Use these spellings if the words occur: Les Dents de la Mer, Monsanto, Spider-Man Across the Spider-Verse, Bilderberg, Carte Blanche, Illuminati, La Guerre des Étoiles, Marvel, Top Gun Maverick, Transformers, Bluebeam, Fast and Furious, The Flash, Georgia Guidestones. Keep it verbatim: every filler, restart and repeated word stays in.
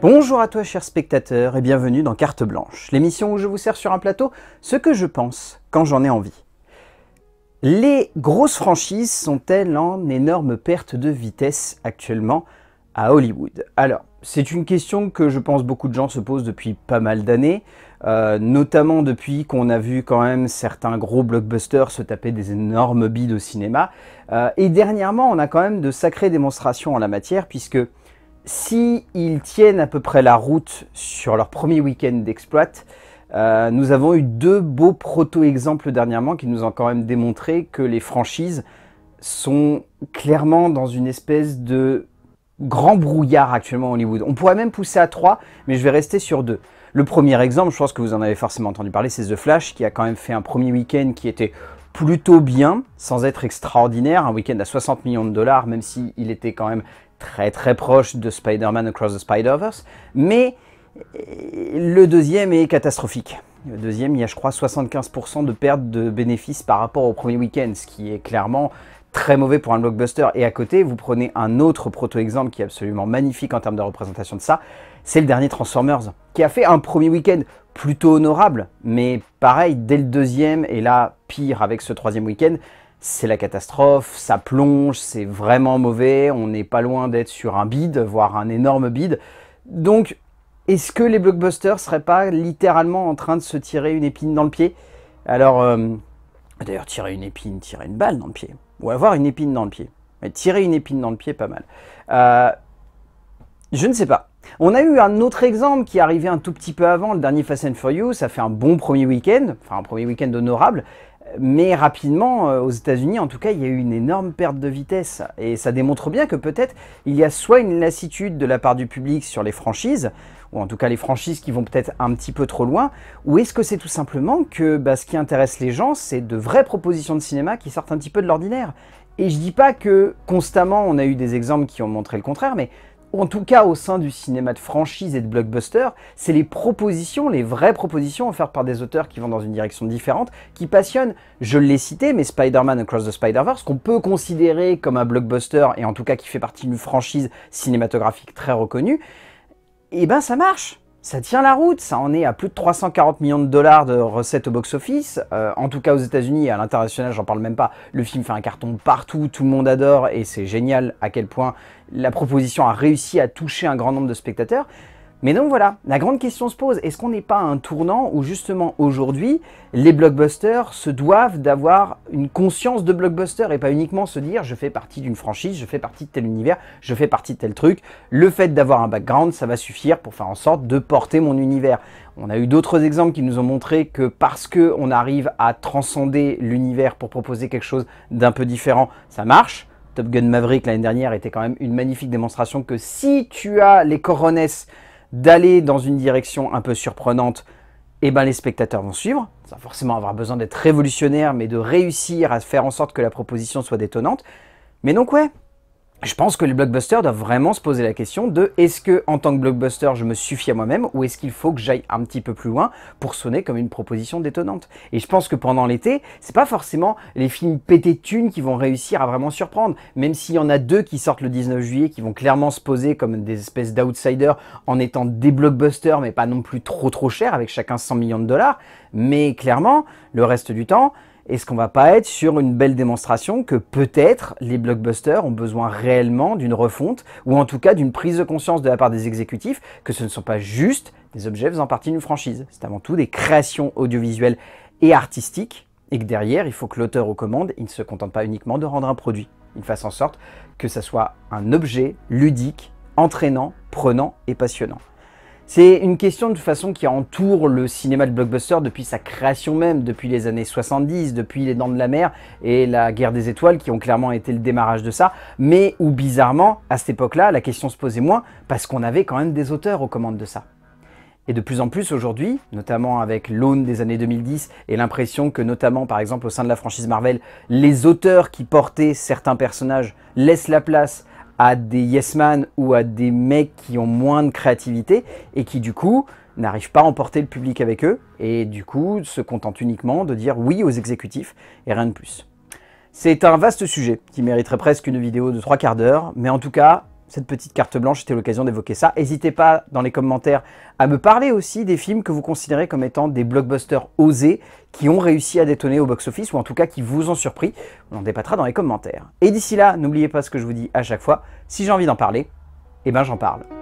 Bonjour à toi chers spectateurs et bienvenue dans Carte Blanche, l'émission où je vous sers sur un plateau ce que je pense quand j'en ai envie. Les grosses franchises sont-elles en énorme perte de vitesse actuellement à Hollywood? Alors, c'est une question que je pense beaucoup de gens se posent depuis pas mal d'années, euh, notamment depuis qu'on a vu quand même certains gros blockbusters se taper des énormes bides au cinéma. Euh, et dernièrement, on a quand même de sacrées démonstrations en la matière puisque si ils tiennent à peu près la route sur leur premier week-end d'exploit, euh, nous avons eu deux beaux proto-exemples dernièrement qui nous ont quand même démontré que les franchises sont clairement dans une espèce de grand brouillard actuellement à Hollywood. On pourrait même pousser à trois, mais je vais rester sur deux. Le premier exemple, je pense que vous en avez forcément entendu parler, c'est The Flash, qui a quand même fait un premier week-end qui était plutôt bien, sans être extraordinaire, un week-end à soixante millions de dollars, même s'il était quand même très très proche de Spider-Man Across the Spider-Verse, mais le deuxième est catastrophique. Le deuxième, il y a je crois soixante-quinze pour cent de perte de bénéfices par rapport au premier week-end, ce qui est clairement très mauvais pour un blockbuster. Et à côté, vous prenez un autre proto-exemple qui est absolument magnifique en termes de représentation de ça, c'est le dernier Transformers, qui a fait un premier week-end plutôt honorable, mais pareil, dès le deuxième, et là, pire avec ce troisième week-end, c'est la catastrophe, ça plonge, c'est vraiment mauvais, on n'est pas loin d'être sur un bide, voire un énorme bide. Donc, est-ce que les blockbusters ne seraient pas littéralement en train de se tirer une épine dans le pied? Alors, euh, d'ailleurs, tirer une épine, tirer une balle dans le pied, ou avoir une épine dans le pied. Mais tirer une épine dans le pied, pas mal. Euh, je ne sais pas. On a eu un autre exemple qui est arrivé un tout petit peu avant, le dernier Fast and Furious, ça fait un bon premier week-end, enfin un premier week-end honorable, mais rapidement, euh, aux États-Unis en tout cas, il y a eu une énorme perte de vitesse. Et ça démontre bien que peut-être il y a soit une lassitude de la part du public sur les franchises, ou en tout cas les franchises qui vont peut-être un petit peu trop loin, ou est-ce que c'est tout simplement que bah, ce qui intéresse les gens, c'est de vraies propositions de cinéma qui sortent un petit peu de l'ordinaire. Et je dis pas que constamment on a eu des exemples qui ont montré le contraire, mais en tout cas au sein du cinéma de franchise et de blockbuster, c'est les propositions, les vraies propositions offertes par des auteurs qui vont dans une direction différente, qui passionnent. Je l'ai cité, mais Spider-Man Across the Spider-Verse, qu'on peut considérer comme un blockbuster, et en tout cas qui fait partie d'une franchise cinématographique très reconnue, et ben ça marche, ça tient la route, ça en est à plus de trois cent quarante millions de dollars de recettes au box-office, euh, en tout cas aux États-Unis et à l'international, j'en parle même pas, le film fait un carton partout, tout le monde adore et c'est génial à quel point la proposition a réussi à toucher un grand nombre de spectateurs. Mais donc voilà, la grande question se pose, est-ce qu'on n'est pas à un tournant où justement aujourd'hui, les blockbusters se doivent d'avoir une conscience de blockbuster et pas uniquement se dire je fais partie d'une franchise, je fais partie de tel univers, je fais partie de tel truc, le fait d'avoir un background ça va suffire pour faire en sorte de porter mon univers. On a eu d'autres exemples qui nous ont montré que parce qu'on arrive à transcender l'univers pour proposer quelque chose d'un peu différent, ça marche. Top Gun Maverick l'année dernière était quand même une magnifique démonstration que si tu as les coronets d'aller dans une direction un peu surprenante, et eh ben les spectateurs vont suivre, sans forcément avoir besoin d'être révolutionnaire, mais de réussir à faire en sorte que la proposition soit détonnante. Mais donc ouais, je pense que les blockbusters doivent vraiment se poser la question de est-ce que en tant que blockbuster je me suffis à moi-même, ou est-ce qu'il faut que j'aille un petit peu plus loin pour sonner comme une proposition détonnante? Et je pense que pendant l'été, c'est pas forcément les films pétés de thunes qui vont réussir à vraiment surprendre, même s'il y en a deux qui sortent le dix-neuf juillet qui vont clairement se poser comme des espèces d'outsiders en étant des blockbusters mais pas non plus trop trop chers avec chacun cent millions de dollars, mais clairement le reste du temps, est-ce qu'on va pas être sur une belle démonstration que peut-être les blockbusters ont besoin réellement d'une refonte, ou en tout cas d'une prise de conscience de la part des exécutifs que ce ne sont pas juste des objets faisant partie d'une franchise, c'est avant tout des créations audiovisuelles et artistiques, et que derrière il faut que l'auteur aux commandes, il ne se contente pas uniquement de rendre un produit, il fasse en sorte que ça soit un objet ludique, entraînant, prenant et passionnant. C'est une question de façon qui entoure le cinéma de blockbuster depuis sa création même, depuis les années soixante-dix, depuis Les Dents de la Mer et La Guerre des Étoiles qui ont clairement été le démarrage de ça, mais où bizarrement, à cette époque-là, la question se posait moins parce qu'on avait quand même des auteurs aux commandes de ça. Et de plus en plus aujourd'hui, notamment avec l'aune des années deux mille dix et l'impression que notamment par exemple au sein de la franchise Marvel, les auteurs qui portaient certains personnages laissent la place à des yes-man ou à des mecs qui ont moins de créativité et qui du coup n'arrivent pas à emporter le public avec eux et du coup se contentent uniquement de dire oui aux exécutifs et rien de plus. C'est un vaste sujet qui mériterait presque une vidéo de trois quarts d'heure, mais en tout cas, cette petite carte blanche était l'occasion d'évoquer ça. N'hésitez pas dans les commentaires à me parler aussi des films que vous considérez comme étant des blockbusters osés qui ont réussi à détonner au box-office ou en tout cas qui vous ont surpris. On en débattra dans les commentaires. Et d'ici là, n'oubliez pas ce que je vous dis à chaque fois. Si j'ai envie d'en parler, eh ben j'en parle.